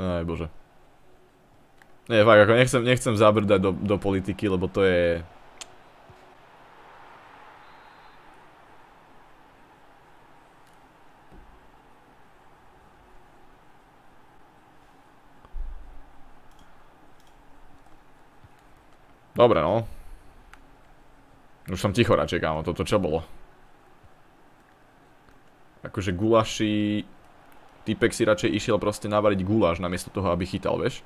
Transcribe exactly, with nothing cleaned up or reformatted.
Aj bože. Nie, fakt, ako nechcem, nechcem zabrdať do, do politiky, lebo to je... Dobre, no. Už som ticho radšej, kámo, toto čo bolo? Akože gulaši... Typek si radšej išiel proste navariť guláš namiesto toho, aby chytal, vieš?